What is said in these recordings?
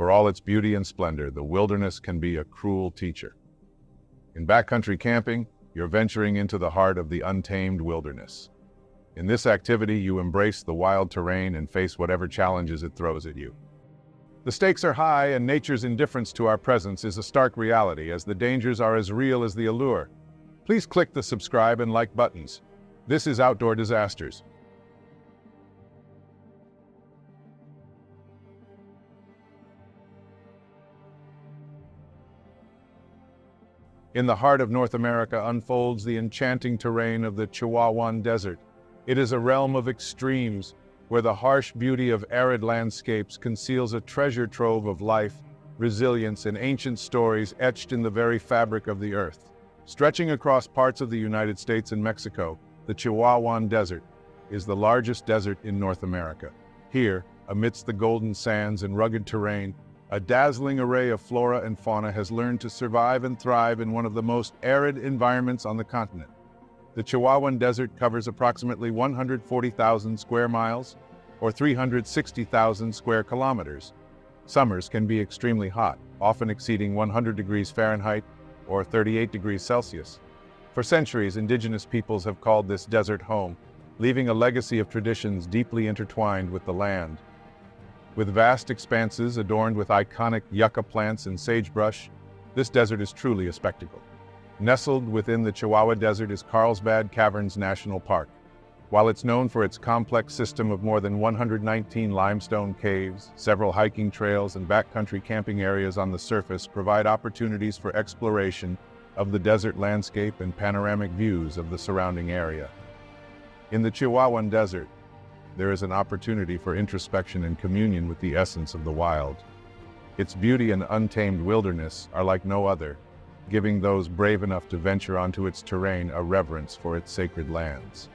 For all its beauty and splendor, the wilderness can be a cruel teacher. In backcountry camping, you're venturing into the heart of the untamed wilderness. In this activity, you embrace the wild terrain and face whatever challenges it throws at you. The stakes are high, and nature's indifference to our presence is a stark reality, as the dangers are as real as the allure. Please click the subscribe and like buttons. This is Outdoor Disasters. In the heart of North America unfolds the enchanting terrain of the Chihuahuan Desert. It is a realm of extremes, where the harsh beauty of arid landscapes conceals a treasure trove of life, resilience, and ancient stories etched in the very fabric of the earth. Stretching across parts of the United States and Mexico, the Chihuahuan Desert is the largest desert in North America. Here, amidst the golden sands and rugged terrain, a dazzling array of flora and fauna has learned to survive and thrive in one of the most arid environments on the continent. The Chihuahuan Desert covers approximately 140,000 square miles, or 360,000 square kilometers. Summers can be extremely hot, often exceeding 100 degrees Fahrenheit, or 38 degrees Celsius. For centuries, indigenous peoples have called this desert home, leaving a legacy of traditions deeply intertwined with the land. With vast expanses adorned with iconic yucca plants and sagebrush, this desert is truly a spectacle. Nestled within the Chihuahua Desert is Carlsbad Caverns National Park. While it's known for its complex system of more than 119 limestone caves, several hiking trails and backcountry camping areas on the surface provide opportunities for exploration of the desert landscape and panoramic views of the surrounding area. In the Chihuahuan Desert, there is an opportunity for introspection and communion with the essence of the wild. Its beauty and untamed wilderness are like no other, giving those brave enough to venture onto its terrain a reverence for its sacred lands.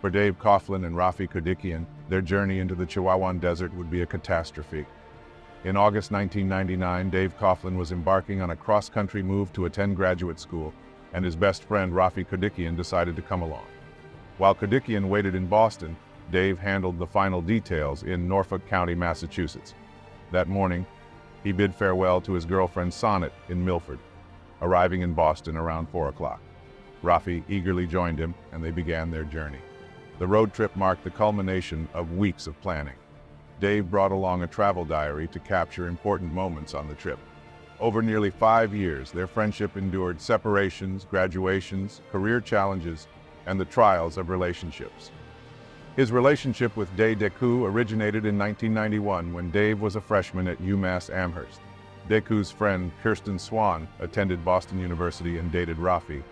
For Dave Coughlin and Raffi Kodikian, their journey into the Chihuahuan Desert would be a catastrophe. In August 1999, Dave Coughlin was embarking on a cross-country move to attend graduate school, and his best friend Raffi Kodikian decided to come along. While Kodikian waited in Boston, Dave handled the final details in Norfolk County, Massachusetts. That morning, he bid farewell to his girlfriend Sonnet in Milford, arriving in Boston around 4 o'clock. Raffi eagerly joined him, and they began their journey. The road trip marked the culmination of weeks of planning. Dave brought along a travel diary to capture important moments on the trip. Over nearly 5 years, their friendship endured separations, graduations, career challenges, and the trials of relationships. His relationship with Dave Deku originated in 1991 when Dave was a freshman at UMass Amherst. Deku's friend, Kirsten Swan, attended Boston University and dated Raffi.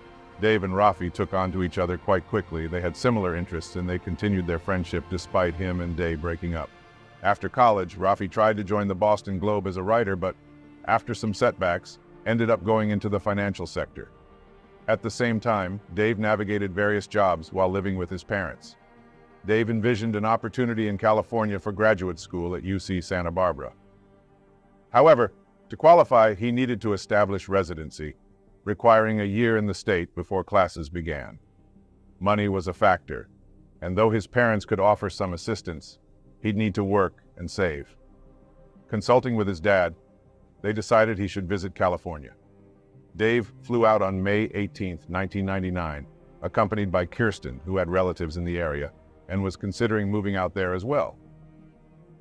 Dave and Raffi took on to each other quite quickly. They had similar interests, and they continued their friendship despite him and Dave breaking up. After college, Raffi tried to join the Boston Globe as a writer, but after some setbacks, ended up going into the financial sector. At the same time, Dave navigated various jobs while living with his parents. Dave envisioned an opportunity in California for graduate school at UC Santa Barbara. However, to qualify, he needed to establish residency, requiring a year in the state before classes began. Money was a factor, and though his parents could offer some assistance, he'd need to work and save. Consulting with his dad, they decided he should visit California. Dave flew out on May 18, 1999, accompanied by Kirsten, who had relatives in the area, and was considering moving out there as well.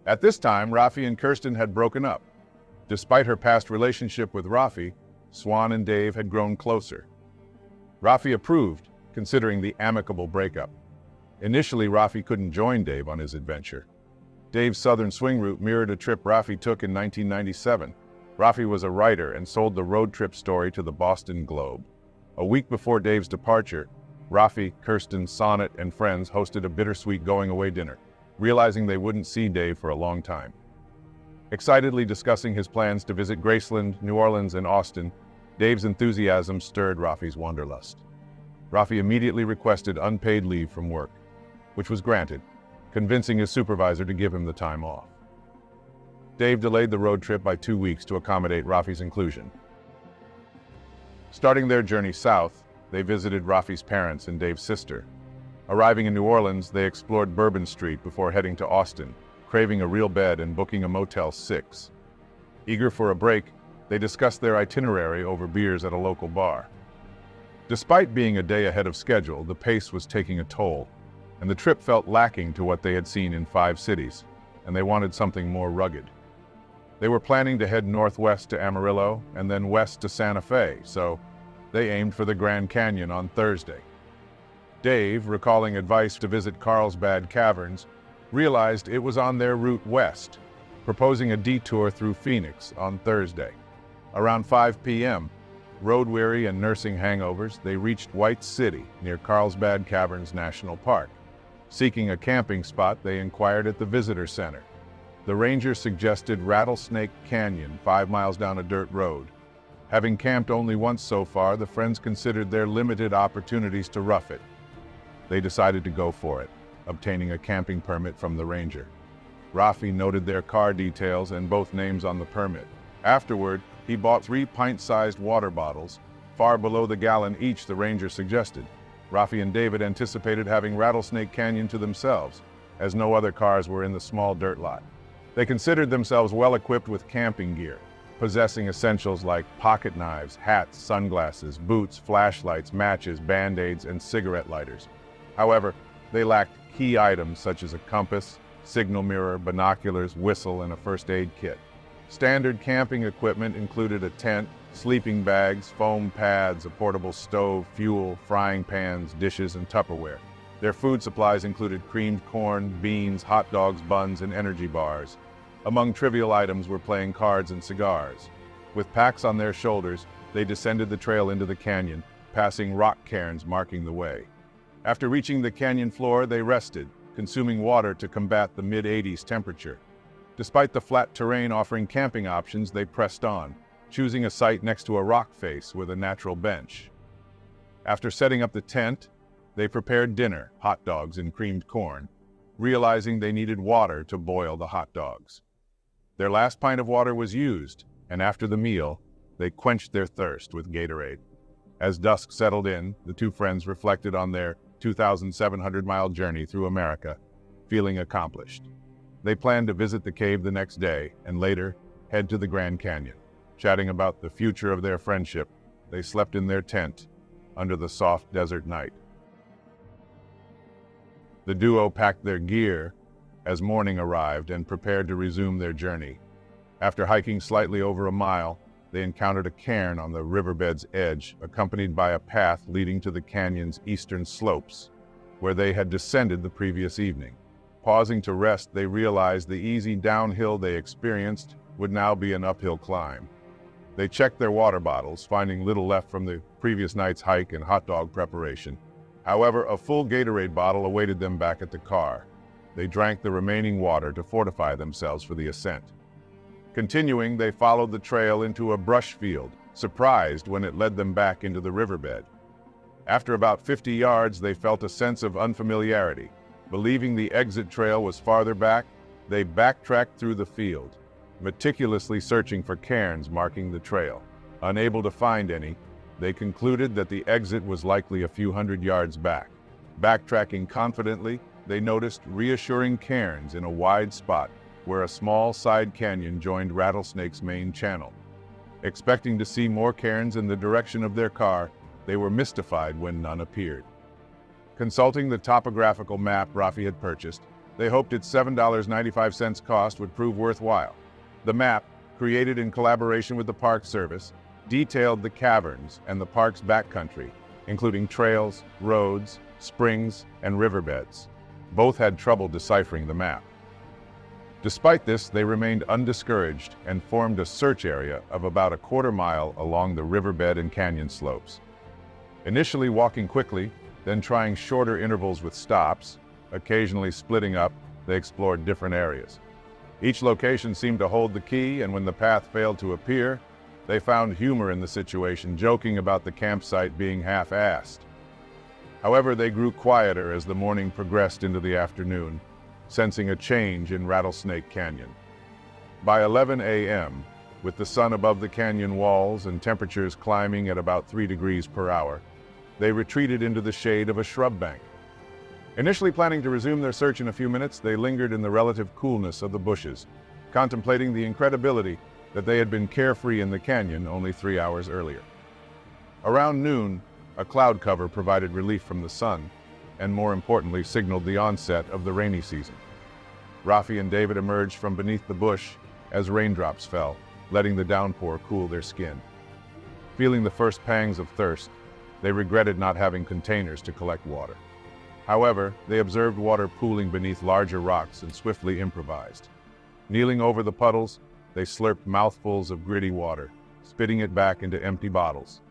At this time, Raffi and Kirsten had broken up. Despite her past relationship with Raffi, Swan and Dave had grown closer. Raffi approved, considering the amicable breakup. Initially, Raffi couldn't join Dave on his adventure. Dave's southern swing route mirrored a trip Raffi took in 1997. Raffi was a writer and sold the road trip story to the Boston Globe. A week before Dave's departure, Raffi, Kirsten, Sonnet, and friends hosted a bittersweet going-away dinner, realizing they wouldn't see Dave for a long time. Excitedly discussing his plans to visit Graceland, New Orleans, and Austin, Dave's enthusiasm stirred Raffi's wanderlust. Raffi immediately requested unpaid leave from work, which was granted, convincing his supervisor to give him the time off. Dave delayed the road trip by 2 weeks to accommodate Raffi's inclusion. Starting their journey south, they visited Raffi's parents and Dave's sister. Arriving in New Orleans, they explored Bourbon Street before heading to Austin, craving a real bed and booking a Motel 6. Eager for a break, they discussed their itinerary over beers at a local bar. Despite being a day ahead of schedule, the pace was taking a toll, and the trip felt lacking to what they had seen in 5 cities, and they wanted something more rugged. They were planning to head northwest to Amarillo and then west to Santa Fe, so they aimed for the Grand Canyon on Thursday. Dave, recalling advice to visit Carlsbad Caverns, realized it was on their route west, proposing a detour through Phoenix on Thursday. Around 5 p.m., road-weary and nursing hangovers, they reached White City near Carlsbad Caverns National Park. Seeking a camping spot, they inquired at the visitor center. The ranger suggested Rattlesnake Canyon, 5 miles down a dirt road. Having camped only once so far, the friends considered their limited opportunities to rough it. They decided to go for it, obtaining a camping permit from the ranger. Raffi noted their car details and both names on the permit. Afterward, he bought 3 pint-sized water bottles, far below the gallon each the ranger suggested. Raffi and David anticipated having Rattlesnake Canyon to themselves, as no other cars were in the small dirt lot. They considered themselves well-equipped with camping gear, possessing essentials like pocket knives, hats, sunglasses, boots, flashlights, matches, band-aids, and cigarette lighters. However, they lacked key items such as a compass, signal mirror, binoculars, whistle, and a first aid kit. Standard camping equipment included a tent, sleeping bags, foam pads, a portable stove, fuel, frying pans, dishes, and Tupperware. Their food supplies included creamed corn, beans, hot dogs, buns, and energy bars. Among trivial items were playing cards and cigars. With packs on their shoulders, they descended the trail into the canyon, passing rock cairns marking the way. After reaching the canyon floor, they rested, consuming water to combat the mid-80s temperature. Despite the flat terrain offering camping options, they pressed on, choosing a site next to a rock face with a natural bench. After setting up the tent, they prepared dinner, hot dogs and creamed corn, realizing they needed water to boil the hot dogs. Their last pint of water was used, and after the meal, they quenched their thirst with Gatorade. As dusk settled in, the two friends reflected on their 2,700-mile journey through America, feeling accomplished. They planned to visit the cave the next day and later head to the Grand Canyon. Chatting about the future of their friendship, they slept in their tent under the soft desert night. The duo packed their gear as morning arrived and prepared to resume their journey. After hiking slightly over a mile, they encountered a cairn on the riverbed's edge, accompanied by a path leading to the canyon's eastern slopes, where they had descended the previous evening. Pausing to rest, they realized the easy downhill they experienced would now be an uphill climb. They checked their water bottles, finding little left from the previous night's hike and hot dog preparation. However, a full Gatorade bottle awaited them back at the car. They drank the remaining water to fortify themselves for the ascent. Continuing, they followed the trail into a brush field, surprised when it led them back into the riverbed. After about 50 yards, they felt a sense of unfamiliarity. Believing the exit trail was farther back, they backtracked through the field, meticulously searching for cairns marking the trail. Unable to find any, they concluded that the exit was likely a few hundred yards back. Backtracking confidently, they noticed reassuring cairns in a wide spot, where a small side canyon joined Rattlesnake's main channel. Expecting to see more cairns in the direction of their car, they were mystified when none appeared. Consulting the topographical map Raffi had purchased, they hoped its $7.95 cost would prove worthwhile. The map, created in collaboration with the Park Service, detailed the caverns and the park's backcountry, including trails, roads, springs, and riverbeds. Both had trouble deciphering the map. Despite this, they remained undiscouraged and formed a search area of about a quarter mile along the riverbed and canyon slopes. Initially walking quickly, then trying shorter intervals with stops, occasionally splitting up, they explored different areas. Each location seemed to hold the key, and when the path failed to appear, they found humor in the situation, joking about the campsite being half-assed. However, they grew quieter as the morning progressed into the afternoon, sensing a change in Rattlesnake Canyon. By 11 a.m., with the sun above the canyon walls and temperatures climbing at about 3 degrees per hour, they retreated into the shade of a shrub bank. Initially planning to resume their search in a few minutes, they lingered in the relative coolness of the bushes, contemplating the incredibility that they had been carefree in the canyon only 3 hours earlier. Around noon, a cloud cover provided relief from the sun, and more importantly, signaled the onset of the rainy season. Raffi and David emerged from beneath the bush as raindrops fell, letting the downpour cool their skin. Feeling the first pangs of thirst, they regretted not having containers to collect water. However, they observed water pooling beneath larger rocks and swiftly improvised. Kneeling over the puddles, they slurped mouthfuls of gritty water, spitting it back into empty bottles.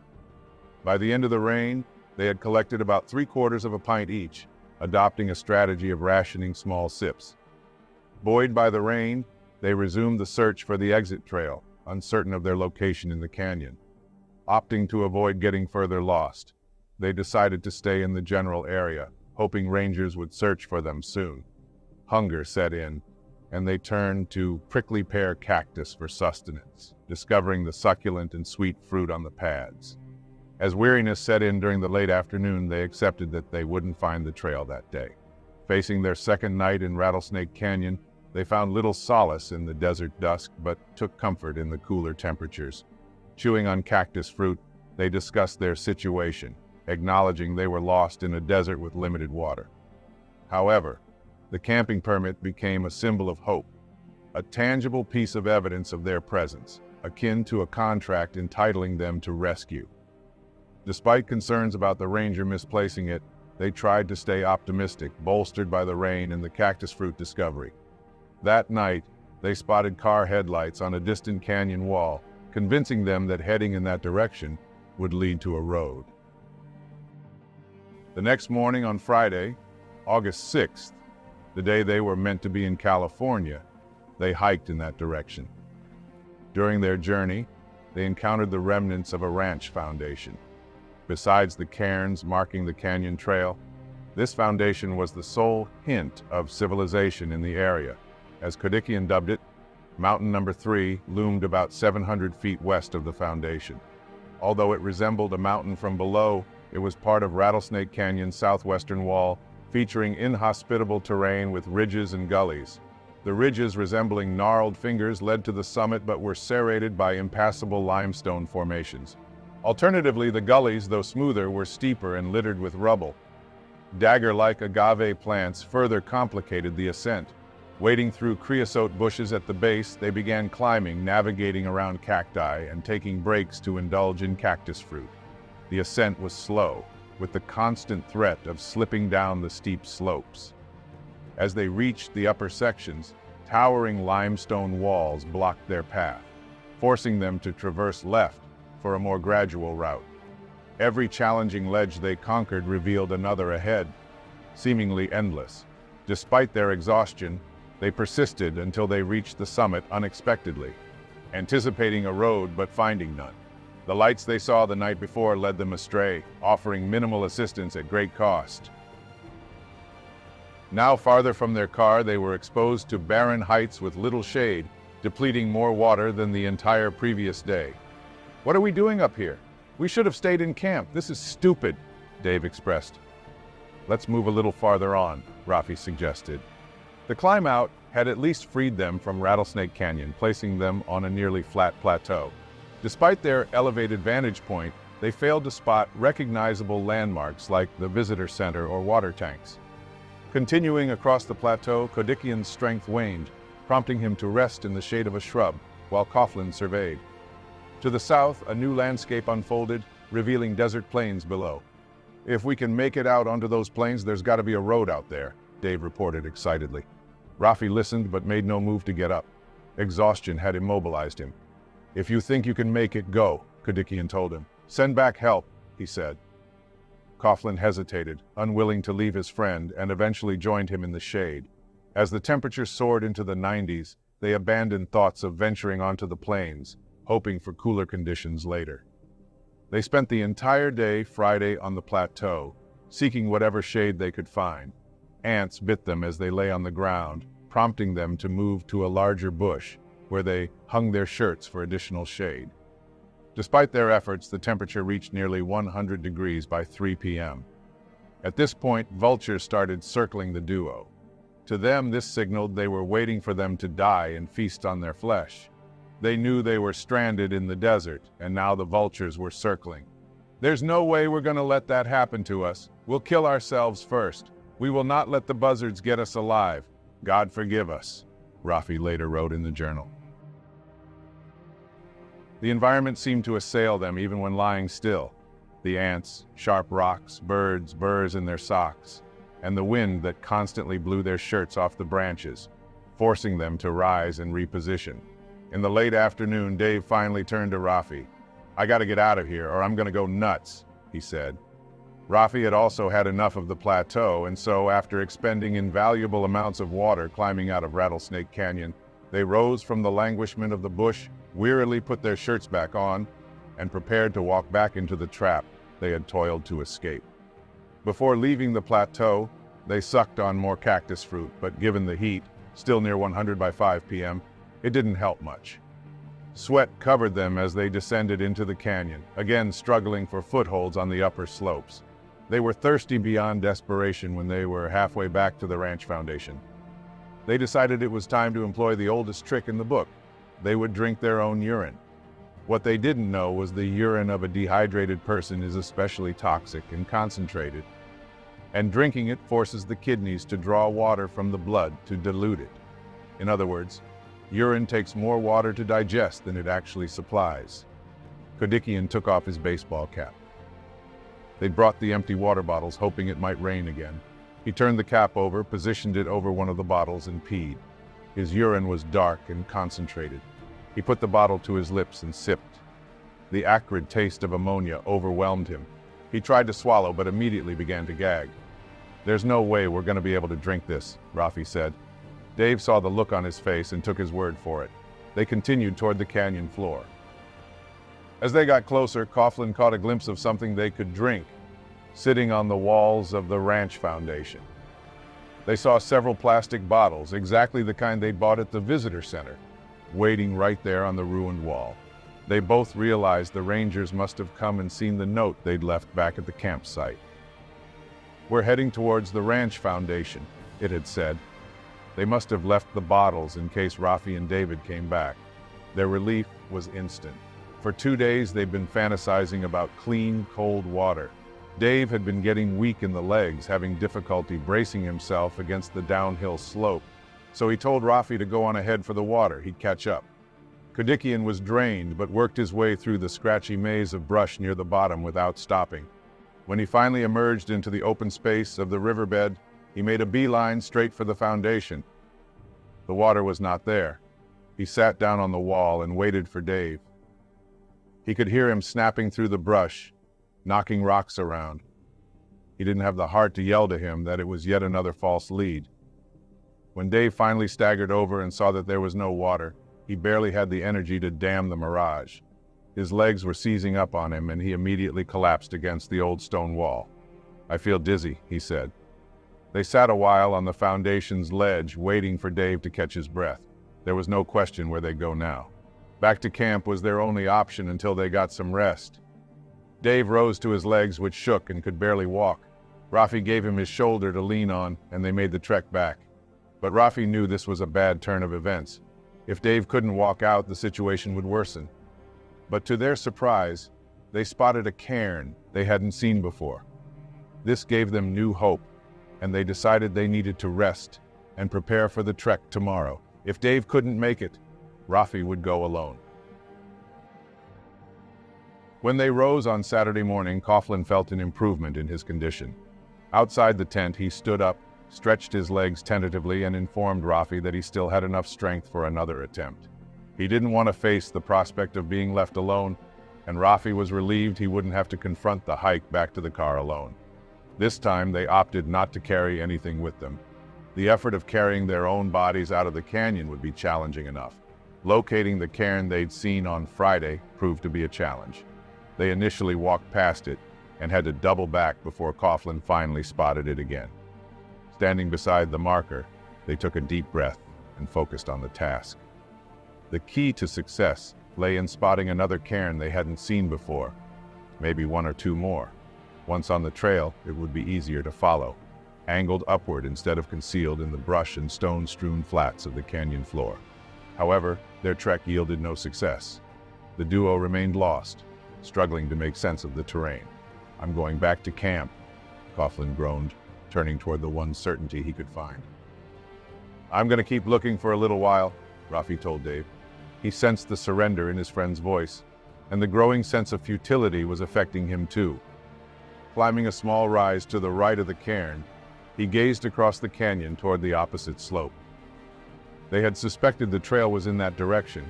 By the end of the rain, they had collected about 3/4 of a pint each, adopting a strategy of rationing small sips. Buoyed by the rain, they resumed the search for the exit trail, uncertain of their location in the canyon. Opting to avoid getting further lost, they decided to stay in the general area, hoping rangers would search for them soon. Hunger set in, and they turned to prickly pear cactus for sustenance, discovering the succulent and sweet fruit on the pads. As weariness set in during the late afternoon, they accepted that they wouldn't find the trail that day. Facing their second night in Rattlesnake Canyon, they found little solace in the desert dusk, but took comfort in the cooler temperatures. Chewing on cactus fruit, they discussed their situation, acknowledging they were lost in a desert with limited water. However, the camping permit became a symbol of hope, a tangible piece of evidence of their presence, akin to a contract entitling them to rescue. Despite concerns about the ranger misplacing it, they tried to stay optimistic, bolstered by the rain and the cactus fruit discovery. That night, they spotted car headlights on a distant canyon wall, convincing them that heading in that direction would lead to a road. The next morning on Friday, August 6th, the day they were meant to be in California, they hiked in that direction. During their journey, they encountered the remnants of a ranch foundation. Besides the cairns marking the canyon trail, this foundation was the sole hint of civilization in the area. As Kodikian dubbed it, Mountain Number 3 loomed about 700 feet west of the foundation. Although it resembled a mountain from below, it was part of Rattlesnake Canyon's southwestern wall, featuring inhospitable terrain with ridges and gullies. The ridges, resembling gnarled fingers, led to the summit but were serrated by impassable limestone formations. Alternatively, the gullies, though smoother, were steeper and littered with rubble. Dagger-like agave plants further complicated the ascent. Wading through creosote bushes at the base, they began climbing, navigating around cacti, and taking breaks to indulge in cactus fruit. The ascent was slow, with the constant threat of slipping down the steep slopes. As they reached the upper sections, towering limestone walls blocked their path, forcing them to traverse left for a more gradual route. Every challenging ledge they conquered revealed another ahead, seemingly endless. Despite their exhaustion, they persisted until they reached the summit unexpectedly, anticipating a road but finding none. The lights they saw the night before led them astray, offering minimal assistance at great cost. Now farther from their car, they were exposed to barren heights with little shade, depleting more water than the entire previous day. "What are we doing up here? We should have stayed in camp. This is stupid," Dave expressed. "Let's move a little farther on," Raffi suggested. The climb out had at least freed them from Rattlesnake Canyon, placing them on a nearly flat plateau. Despite their elevated vantage point, they failed to spot recognizable landmarks like the visitor center or water tanks. Continuing across the plateau, Kodikian's strength waned, prompting him to rest in the shade of a shrub while Coughlin surveyed. To the south, a new landscape unfolded, revealing desert plains below. "If we can make it out onto those plains, there's got to be a road out there," Dave reported excitedly. Raffi listened but made no move to get up. Exhaustion had immobilized him. "If you think you can make it, go," Kodikian told him. "Send back help," he said. Coughlin hesitated, unwilling to leave his friend, and eventually joined him in the shade. As the temperature soared into the 90s, they abandoned thoughts of venturing onto the plains, hoping for cooler conditions later. They spent the entire day Friday on the plateau, seeking whatever shade they could find. Ants bit them as they lay on the ground, prompting them to move to a larger bush, where they hung their shirts for additional shade. Despite their efforts, the temperature reached nearly 100 degrees by 3 p.m. At this point, vultures started circling the duo. To them, this signaled they were waiting for them to die and feast on their flesh. They knew they were stranded in the desert, and now the vultures were circling. "There's no way we're going to let that happen to us. We'll kill ourselves first. We will not let the buzzards get us alive. God forgive us," Raffi later wrote in the journal. The environment seemed to assail them even when lying still. The ants, sharp rocks, birds, burrs in their socks, and the wind that constantly blew their shirts off the branches, forcing them to rise and reposition. In the late afternoon, Dave finally turned to Raffi. "I gotta get out of here or I'm gonna go nuts," he said. Raffi had also had enough of the plateau, and so after expending invaluable amounts of water climbing out of Rattlesnake Canyon, they rose from the languishment of the bush, wearily put their shirts back on, and prepared to walk back into the trap they had toiled to escape. Before leaving the plateau, they sucked on more cactus fruit, but given the heat, still near 100 by 5 p.m., it didn't help much. Sweat covered them as they descended into the canyon, again struggling for footholds on the upper slopes. They were thirsty beyond desperation when they were halfway back to the ranch foundation. They decided it was time to employ the oldest trick in the book. They would drink their own urine. What they didn't know was the urine of a dehydrated person is especially toxic and concentrated, and drinking it forces the kidneys to draw water from the blood to dilute it. In other words, urine takes more water to digest than it actually supplies. Kodikian took off his baseball cap. They brought the empty water bottles, hoping it might rain again. He turned the cap over, positioned it over one of the bottles, and peed. His urine was dark and concentrated. He put the bottle to his lips and sipped. The acrid taste of ammonia overwhelmed him. He tried to swallow, but immediately began to gag. "There's no way we're going to be able to drink this," Raffi said. Dave saw the look on his face and took his word for it. They continued toward the canyon floor. As they got closer, Coughlin caught a glimpse of something they could drink, sitting on the walls of the ranch foundation. They saw several plastic bottles, exactly the kind they bought at the visitor center, waiting right there on the ruined wall. They both realized the rangers must have come and seen the note they'd left back at the campsite. "We're heading towards the ranch foundation," it had said. They must have left the bottles in case Raffi and David came back. Their relief was instant. For 2 days, they'd been fantasizing about clean, cold water. Dave had been getting weak in the legs, having difficulty bracing himself against the downhill slope, so he told Raffi to go on ahead for the water. He'd catch up. Kodikian was drained, but worked his way through the scratchy maze of brush near the bottom without stopping. When he finally emerged into the open space of the riverbed, he made a beeline straight for the foundation. The water was not there. He sat down on the wall and waited for Dave. He could hear him snapping through the brush, knocking rocks around. He didn't have the heart to yell to him that it was yet another false lead. When Dave finally staggered over and saw that there was no water, he barely had the energy to dam the mirage. His legs were seizing up on him, and he immediately collapsed against the old stone wall. "I feel dizzy," he said. They sat a while on the foundation's ledge, waiting for Dave to catch his breath. There was no question where they'd go now. Back to camp was their only option until they got some rest. Dave rose to his legs, which shook and could barely walk. Raffi gave him his shoulder to lean on, and they made the trek back. But Raffi knew this was a bad turn of events. If Dave couldn't walk out, the situation would worsen. But to their surprise, they spotted a cairn they hadn't seen before. This gave them new hope, and they decided they needed to rest and prepare for the trek tomorrow. If Dave couldn't make it, Raffi would go alone. When they rose on Saturday morning, Coughlin felt an improvement in his condition. Outside the tent, he stood up, stretched his legs tentatively, and informed Raffi that he still had enough strength for another attempt. He didn't want to face the prospect of being left alone, and Raffi was relieved he wouldn't have to confront the hike back to the car alone. This time, they opted not to carry anything with them. The effort of carrying their own bodies out of the canyon would be challenging enough. Locating the cairn they'd seen on Friday proved to be a challenge. They initially walked past it and had to double back before Coughlin finally spotted it again. Standing beside the marker, they took a deep breath and focused on the task. The key to success lay in spotting another cairn they hadn't seen before, maybe one or two more. Once on the trail, it would be easier to follow, angled upward instead of concealed in the brush and stone-strewn flats of the canyon floor. However, their trek yielded no success. The duo remained lost, struggling to make sense of the terrain. "I'm going back to camp," Coughlin groaned, turning toward the one certainty he could find. "I'm going to keep looking for a little while," Raffi told Dave. He sensed the surrender in his friend's voice, and the growing sense of futility was affecting him too. Climbing a small rise to the right of the cairn, he gazed across the canyon toward the opposite slope. They had suspected the trail was in that direction,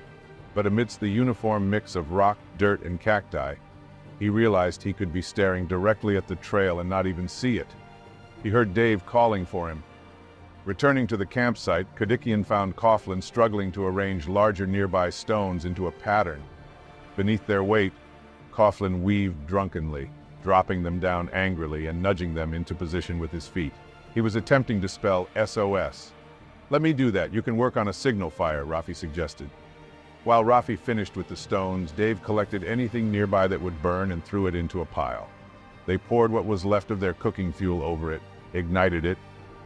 but amidst the uniform mix of rock, dirt, and cacti, he realized he could be staring directly at the trail and not even see it. He heard Dave calling for him. Returning to the campsite, Kodikian found Coughlin struggling to arrange larger nearby stones into a pattern. Beneath their weight, Coughlin weaved drunkenly, dropping them down angrily and nudging them into position with his feet. He was attempting to spell SOS. "Let me do that. You can work on a signal fire," Raffi suggested. While Raffi finished with the stones, Dave collected anything nearby that would burn and threw it into a pile. They poured what was left of their cooking fuel over it, ignited it,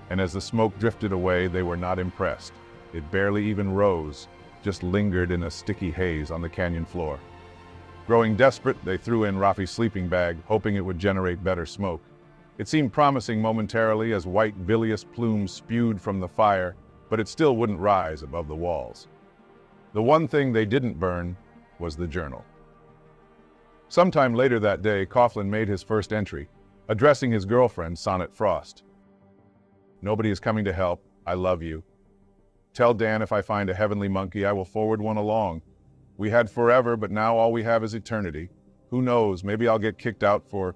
and as the smoke drifted away, they were not impressed. It barely even rose, just lingered in a sticky haze on the canyon floor. Growing desperate, they threw in Raffi's sleeping bag, hoping it would generate better smoke. It seemed promising momentarily as white, bilious plumes spewed from the fire, but it still wouldn't rise above the walls. The one thing they didn't burn was the journal. Sometime later that day, Coughlin made his first entry, addressing his girlfriend, Sonnet Frost. "Nobody is coming to help. I love you. Tell Dan if I find a heavenly monkey, I will forward one along. We had forever, but now all we have is eternity. Who knows, maybe I'll get kicked out for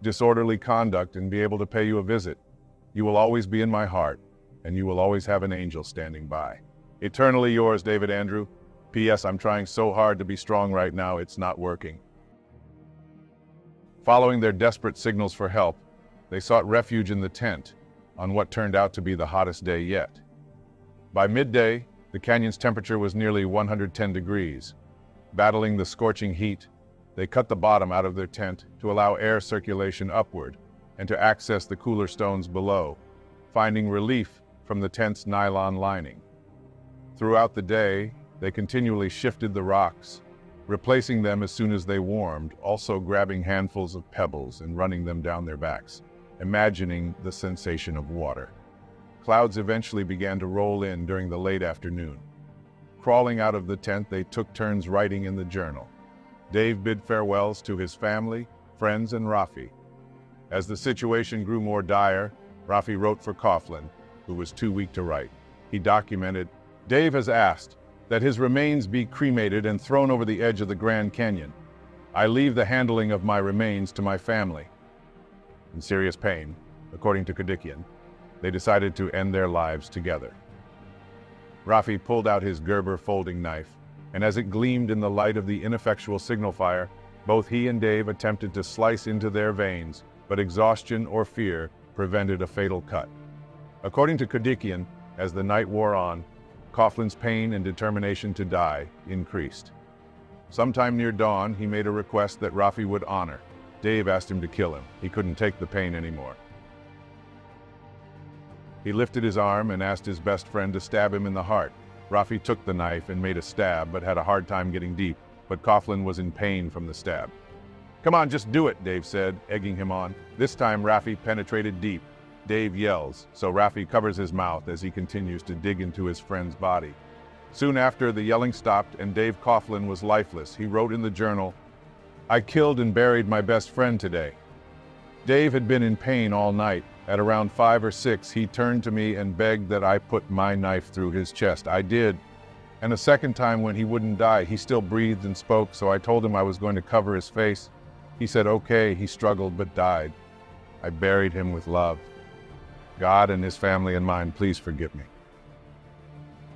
disorderly conduct and be able to pay you a visit. You will always be in my heart, and you will always have an angel standing by. Eternally yours, David Andrew. P.S. I'm trying so hard to be strong right now, it's not working." Following their desperate signals for help, they sought refuge in the tent on what turned out to be the hottest day yet. By midday, the canyon's temperature was nearly 110 degrees. Battling the scorching heat, they cut the bottom out of their tent to allow air circulation upward and to access the cooler stones below, finding relief from the tent's nylon lining. Throughout the day, they continually shifted the rocks, replacing them as soon as they warmed, also grabbing handfuls of pebbles and running them down their backs, imagining the sensation of water. Clouds eventually began to roll in during the late afternoon. Crawling out of the tent, they took turns writing in the journal. Dave bid farewells to his family, friends, and Raffi. As the situation grew more dire, Raffi wrote for Coughlin, who was too weak to write. He documented, "Dave has asked that his remains be cremated and thrown over the edge of the Grand Canyon. I leave the handling of my remains to my family." In serious pain, according to Kodikian, they decided to end their lives together. Raffi pulled out his Gerber folding knife, and as it gleamed in the light of the ineffectual signal fire, both he and Dave attempted to slice into their veins, but exhaustion or fear prevented a fatal cut. According to Kodikian, as the night wore on, Coughlin's pain and determination to die increased. Sometime near dawn, he made a request that Raffi would honor. Dave asked him to kill him. He couldn't take the pain anymore. He lifted his arm and asked his best friend to stab him in the heart. Raffi took the knife and made a stab, but had a hard time getting deep, but Coughlin was in pain from the stab. "Come on, just do it," Dave said, egging him on. This time, Raffi penetrated deep. Dave yells, so Raffi covers his mouth as he continues to dig into his friend's body. Soon after, the yelling stopped and Dave Coughlin was lifeless. He wrote in the journal, "I killed and buried my best friend today." Dave had been in pain all night. At around 5 or 6, he turned to me and begged that I put my knife through his chest. I did, and a second time when he wouldn't die, he still breathed and spoke, so I told him I was going to cover his face. He said okay, he struggled but died. I buried him with love. God and his family and mine, please forgive me.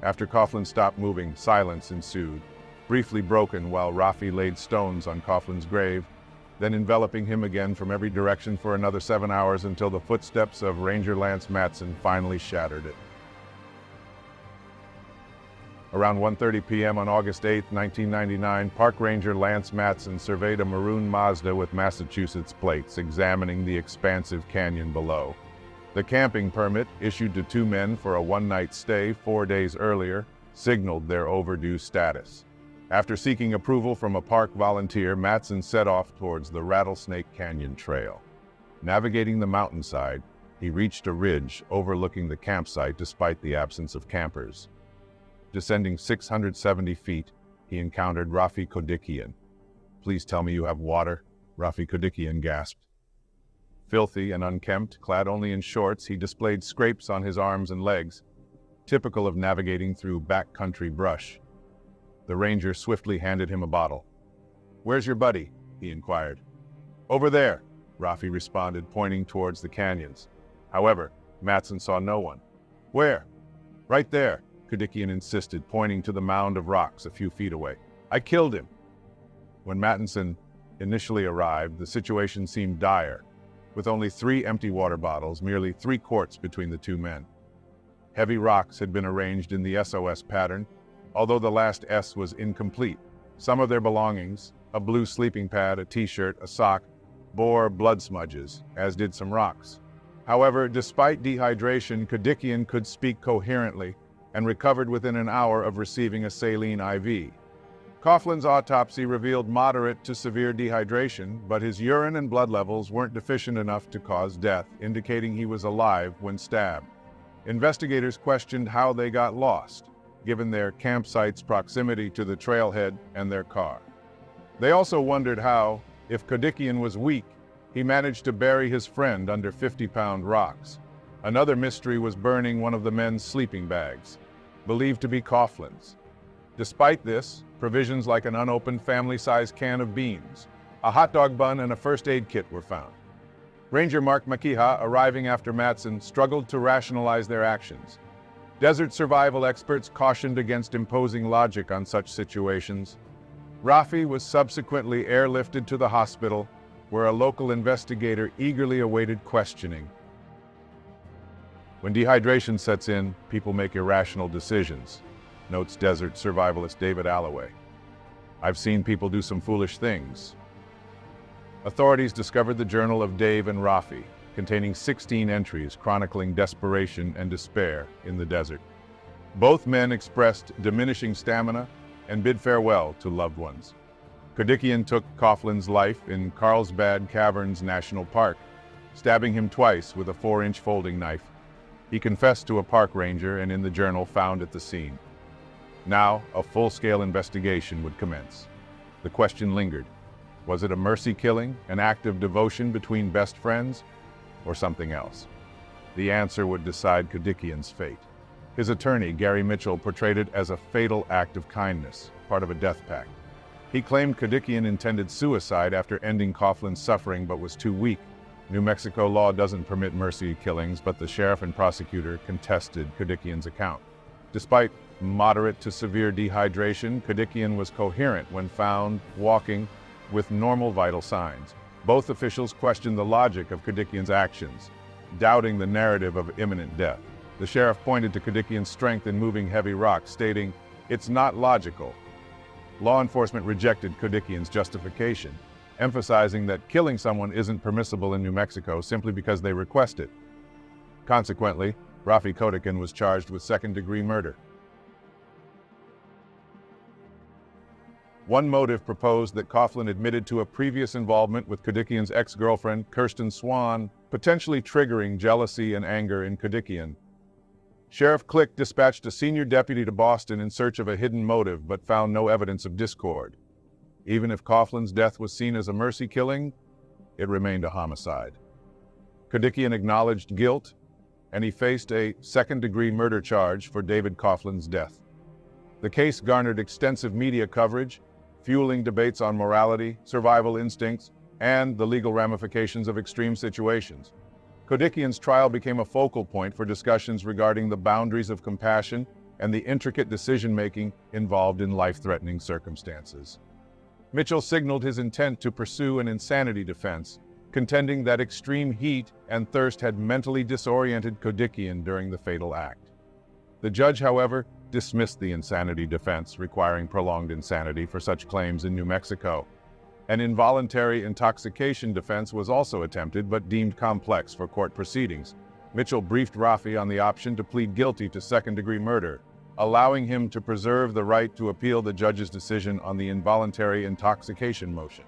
After Coughlin stopped moving, silence ensued, briefly broken while Raffi laid stones on Coughlin's grave, then enveloping him again from every direction for another 7 hours until the footsteps of Ranger Lance Mattson finally shattered it. Around 1:30 p.m. on August 8, 1999, Park Ranger Lance Mattson surveyed a maroon Mazda with Massachusetts plates, examining the expansive canyon below. The camping permit, issued to two men for a one-night stay 4 days earlier, signaled their overdue status. After seeking approval from a park volunteer, Mattson set off towards the Rattlesnake Canyon Trail. Navigating the mountainside, he reached a ridge overlooking the campsite despite the absence of campers. Descending 670 feet, he encountered Raffi Kodikian. "Please tell me you have water," Raffi Kodikian gasped. Filthy and unkempt, clad only in shorts, he displayed scrapes on his arms and legs, typical of navigating through backcountry brush. The ranger swiftly handed him a bottle. "Where's your buddy?" he inquired. "Over there," Raffi responded, pointing towards the canyons. However, Mattson saw no one. "Where?" "Right there," Kodikian insisted, pointing to the mound of rocks a few feet away. "I killed him." When Mattson initially arrived, the situation seemed dire, with only 3 empty water bottles, merely 3 quarts between the two men. Heavy rocks had been arranged in the SOS pattern, although the last S was incomplete. Some of their belongings, a blue sleeping pad, a t-shirt, a sock, bore blood smudges, as did some rocks. However, despite dehydration, Kodikian could speak coherently and recovered within an hour of receiving a saline IV. Coughlin's autopsy revealed moderate to severe dehydration, but his urine and blood levels weren't deficient enough to cause death, indicating he was alive when stabbed. Investigators questioned how they got lost, given their campsite's proximity to the trailhead and their car. They also wondered how, if Kodikian was weak, he managed to bury his friend under 50-pound rocks. Another mystery was burning one of the men's sleeping bags, believed to be Coughlin's. Despite this, provisions like an unopened family-sized can of beans, a hot dog bun, and a first aid kit were found. Ranger Mark Maciha, arriving after Mattson, struggled to rationalize their actions. Desert survival experts cautioned against imposing logic on such situations. Raffi was subsequently airlifted to the hospital, where a local investigator eagerly awaited questioning. "When dehydration sets in, people make irrational decisions," notes desert survivalist David Alloway. "I've seen people do some foolish things." Authorities discovered the journal of Dave and Raffi, containing 16 entries chronicling desperation and despair in the desert. Both men expressed diminishing stamina and bid farewell to loved ones. Kodikian took Coughlin's life in Carlsbad Caverns National Park, stabbing him twice with a 4-inch folding knife. He confessed to a park ranger and in the journal found at the scene. Now, a full-scale investigation would commence. The question lingered. Was it a mercy killing, an act of devotion between best friends, or something else? The answer would decide Kodikian's fate. His attorney, Gary Mitchell, portrayed it as a fatal act of kindness, part of a death pact. He claimed Kodikian intended suicide after ending Coughlin's suffering but was too weak. New Mexico law doesn't permit mercy killings, but the sheriff and prosecutor contested Kodikian's account. Despite moderate to severe dehydration, Kodikian was coherent when found walking with normal vital signs. Both officials questioned the logic of Kodikian's actions, doubting the narrative of imminent death. The sheriff pointed to Kodikian's strength in moving heavy rocks, stating, "It's not logical." Law enforcement rejected Kodikian's justification, emphasizing that killing someone isn't permissible in New Mexico simply because they request it. Consequently, Raffi Kodikian was charged with second-degree murder. One motive proposed that Coughlin admitted to a previous involvement with Kodikian's ex-girlfriend, Kirsten Swan, potentially triggering jealousy and anger in Kodikian. Sheriff Click dispatched a senior deputy to Boston in search of a hidden motive, but found no evidence of discord. Even if Coughlin's death was seen as a mercy killing, it remained a homicide. Kodikian acknowledged guilt, and he faced a second-degree murder charge for David Coughlin's death. The case garnered extensive media coverage, fueling debates on morality, survival instincts, and the legal ramifications of extreme situations. Kodikian's trial became a focal point for discussions regarding the boundaries of compassion and the intricate decision-making involved in life-threatening circumstances. Mitchell signaled his intent to pursue an insanity defense, contending that extreme heat and thirst had mentally disoriented Kodikian during the fatal act. The judge, however, dismissed the insanity defense requiring prolonged insanity for such claims in New Mexico. An involuntary intoxication defense was also attempted but deemed complex for court proceedings. Mitchell briefed Raffi on the option to plead guilty to second-degree murder, allowing him to preserve the right to appeal the judge's decision on the involuntary intoxication motion.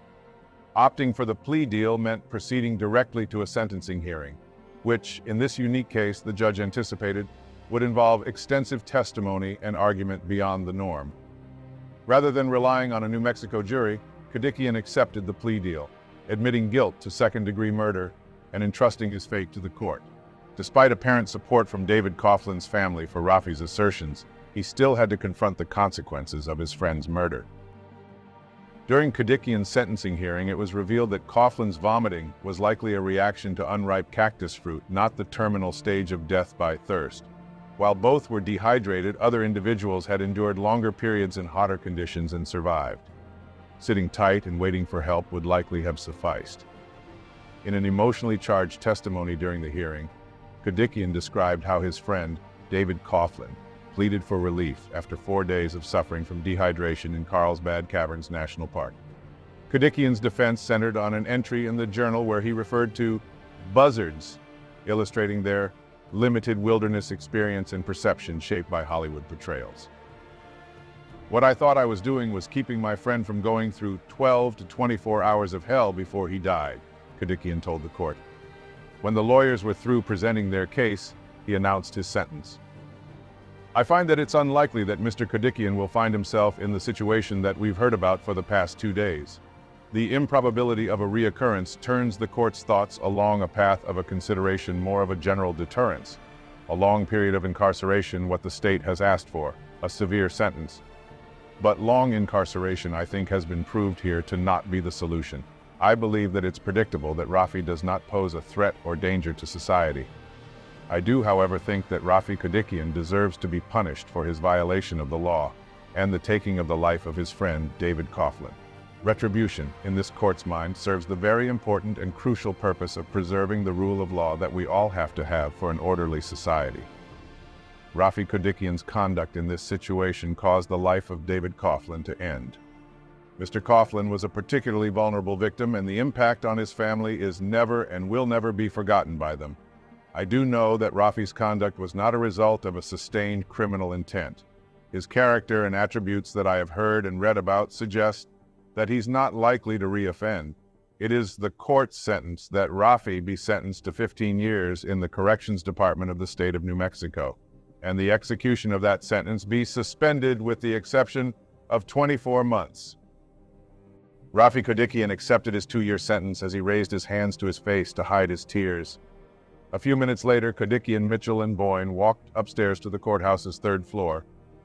Opting for the plea deal meant proceeding directly to a sentencing hearing, which, in this unique case, the judge anticipated would involve extensive testimony and argument beyond the norm. Rather than relying on a New Mexico jury, Kodikian accepted the plea deal, admitting guilt to second-degree murder and entrusting his fate to the court. Despite apparent support from David Coughlin's family for Raffi's assertions, he still had to confront the consequences of his friend's murder. During Kodikian's sentencing hearing, it was revealed that Coughlin's vomiting was likely a reaction to unripe cactus fruit, not the terminal stage of death by thirst. While both were dehydrated, other individuals had endured longer periods in hotter conditions and survived. Sitting tight and waiting for help would likely have sufficed. In an emotionally charged testimony during the hearing, Kodikian described how his friend, David Coughlin, pleaded for relief after 4 days of suffering from dehydration in Carlsbad Caverns National Park. Kodikian's defense centered on an entry in the journal where he referred to buzzards, illustrating their limited wilderness experience and perception shaped by Hollywood portrayals. What I thought I was doing was keeping my friend from going through 12 to 24 hours of hell before he died, Kodikian told the court. When the lawyers were through presenting their case, he announced his sentence. I find that it's unlikely that Mr. Kodikian will find himself in the situation that we've heard about for the past 2 days. The improbability of a reoccurrence turns the court's thoughts along a path of a consideration more of a general deterrence, a long period of incarceration, what the state has asked for, a severe sentence. But long incarceration, I think, has been proved here to not be the solution. I believe that it's predictable that Raffi does not pose a threat or danger to society. I do, however, think that Raffi Kodikian deserves to be punished for his violation of the law and the taking of the life of his friend, David Coughlin. Retribution, in this court's mind, serves the very important and crucial purpose of preserving the rule of law that we all have to have for an orderly society. Raffi Kodikian's conduct in this situation caused the life of David Coughlin to end. Mr. Coughlin was a particularly vulnerable victim, and the impact on his family is never and will never be forgotten by them. I do know that Raffi's conduct was not a result of a sustained criminal intent. His character and attributes that I have heard and read about suggest that he's not likely to reoffend. It is the court's sentence that Raffi be sentenced to 15 years in the Corrections Department of the state of New Mexico, and the execution of that sentence be suspended with the exception of 24 months. Raffi Kodikian accepted his 2-year sentence as he raised his hands to his face to hide his tears. A few minutes later, Kodikian, Mitchell, and Boyne walked upstairs to the courthouse's 3rd floor,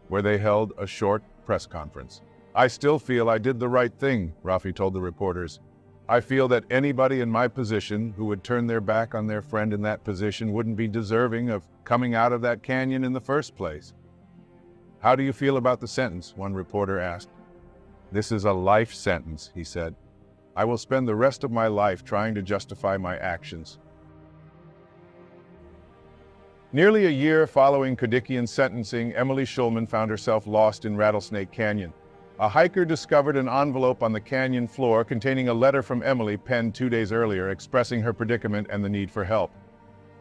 where they held a short press conference. I still feel I did the right thing, Raffi told the reporters. I feel that anybody in my position who would turn their back on their friend in that position wouldn't be deserving of coming out of that canyon in the first place. How do you feel about the sentence? One reporter asked. This is a life sentence, he said. I will spend the rest of my life trying to justify my actions. Nearly a year following Kodikian's sentencing, Emily Shulman found herself lost in Rattlesnake Canyon. A hiker discovered an envelope on the canyon floor containing a letter from Emily penned 2 days earlier expressing her predicament and the need for help.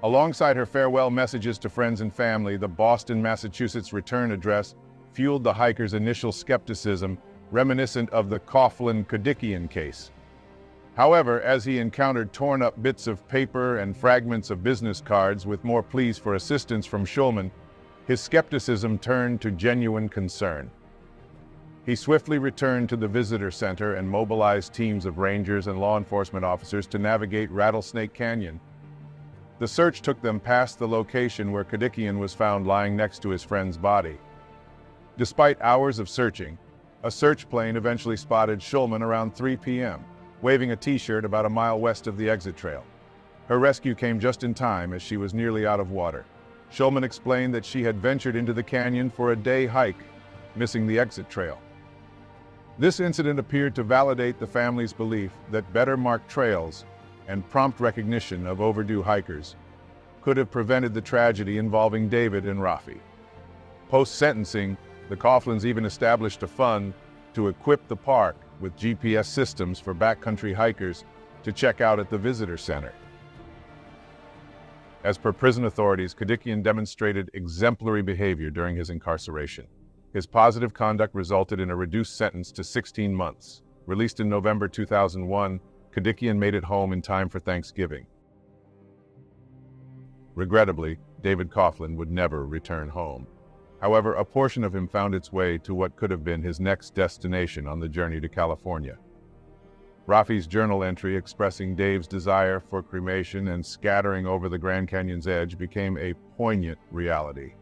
Alongside her farewell messages to friends and family, the Boston, Massachusetts return address fueled the hiker's initial skepticism, reminiscent of the Coughlin-Kodikian case. However, as he encountered torn-up bits of paper and fragments of business cards with more pleas for assistance from Shulman, his skepticism turned to genuine concern. He swiftly returned to the visitor center and mobilized teams of rangers and law enforcement officers to navigate Rattlesnake Canyon. The search took them past the location where Kodikian was found lying next to his friend's body. Despite hours of searching, a search plane eventually spotted Shulman around 3 p.m., waving a t-shirt about a mile west of the exit trail. Her rescue came just in time as she was nearly out of water. Shulman explained that she had ventured into the canyon for a day hike, missing the exit trail. This incident appeared to validate the family's belief that better marked trails and prompt recognition of overdue hikers could have prevented the tragedy involving David and Raffi. Post-sentencing, the Coughlins even established a fund to equip the park with GPS systems for backcountry hikers to check out at the visitor center. As per prison authorities, Kodikian demonstrated exemplary behavior during his incarceration. His positive conduct resulted in a reduced sentence to 16 months. Released in November 2001, Kodikian made it home in time for Thanksgiving. Regrettably, David Coughlin would never return home. However, a portion of him found its way to what could have been his next destination on the journey to California. Raffi's journal entry expressing Dave's desire for cremation and scattering over the Grand Canyon's edge became a poignant reality.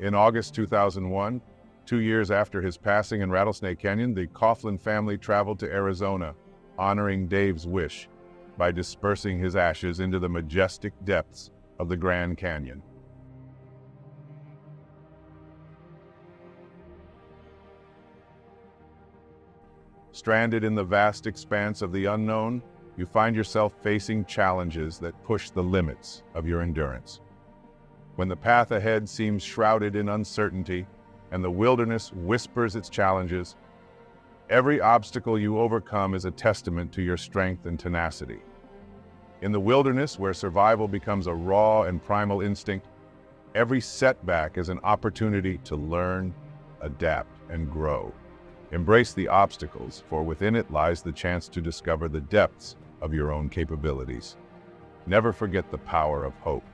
In August 2001, 2 years after his passing in Rattlesnake Canyon, the Coughlin family traveled to Arizona, honoring Dave's wish by dispersing his ashes into the majestic depths of the Grand Canyon. Stranded in the vast expanse of the unknown, you find yourself facing challenges that push the limits of your endurance. When the path ahead seems shrouded in uncertainty and the wilderness whispers its challenges, every obstacle you overcome is a testament to your strength and tenacity. In the wilderness, where survival becomes a raw and primal instinct, every setback is an opportunity to learn, adapt, and grow. Embrace the obstacles, for within it lies the chance to discover the depths of your own capabilities. Never forget the power of hope.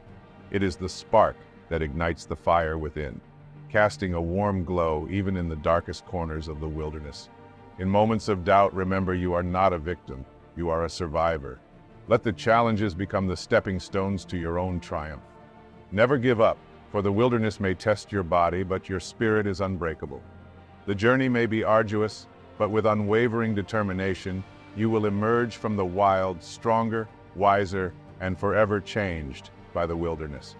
It is the spark that ignites the fire within, casting a warm glow even in the darkest corners of the wilderness. In moments of doubt, remember you are not a victim, you are a survivor. Let the challenges become the stepping stones to your own triumph. Never give up, for the wilderness may test your body, but your spirit is unbreakable. The journey may be arduous, but with unwavering determination, you will emerge from the wild stronger, wiser, and forever changed by the wilderness.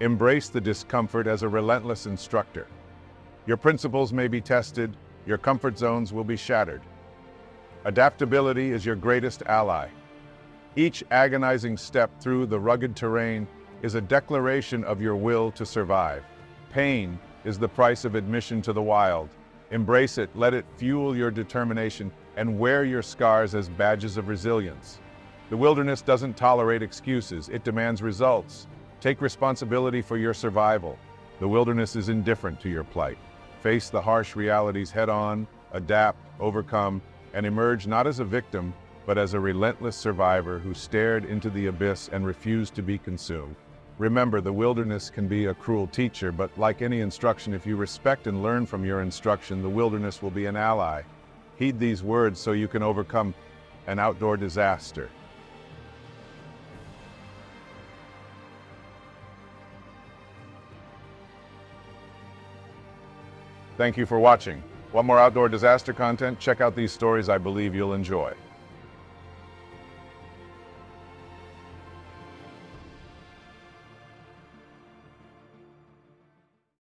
Embrace the discomfort as a relentless instructor. Your principles may be tested, your comfort zones will be shattered. Adaptability is your greatest ally. Each agonizing step through the rugged terrain is a declaration of your will to survive. Pain is the price of admission to the wild. Embrace it, let it fuel your determination, and wear your scars as badges of resilience. The wilderness doesn't tolerate excuses, it demands results. Take responsibility for your survival. The wilderness is indifferent to your plight. Face the harsh realities head on, adapt, overcome, and emerge not as a victim, but as a relentless survivor who stared into the abyss and refused to be consumed. Remember, the wilderness can be a cruel teacher, but like any instruction, if you respect and learn from your instruction, the wilderness will be an ally. Heed these words so you can overcome an outdoor disaster. Thank you for watching. Want more outdoor disaster content? Check out these stories I believe you'll enjoy.